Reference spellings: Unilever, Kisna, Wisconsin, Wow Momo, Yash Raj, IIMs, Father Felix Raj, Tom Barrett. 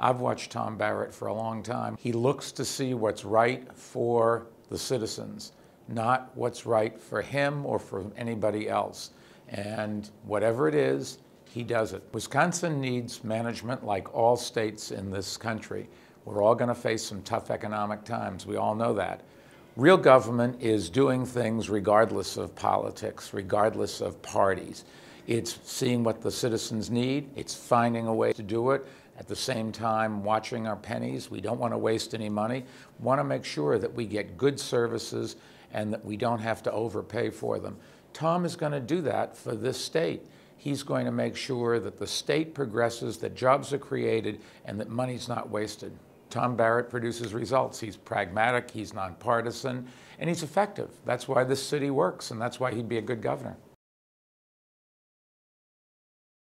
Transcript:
I've watched Tom Barrett for a long time. He looks to see what's right for the citizens, not what's right for him or for anybody else. And whatever it is, he does it. Wisconsin needs management like all states in this country. We're all going to face some tough economic times. We all know that. Real government is doing things regardless of politics, regardless of parties. It's seeing what the citizens need. It's finding a way to do it. At the same time, watching our pennies. We don't want to waste any money. We want to make sure that we get good services and that we don't have to overpay for them. Tom is going to do that for this state. He's going to make sure that the state progresses, that jobs are created, and that money's not wasted. Tom Barrett produces results. He's pragmatic, he's nonpartisan, and he's effective. That's why this city works, and that's why he'd be a good governor.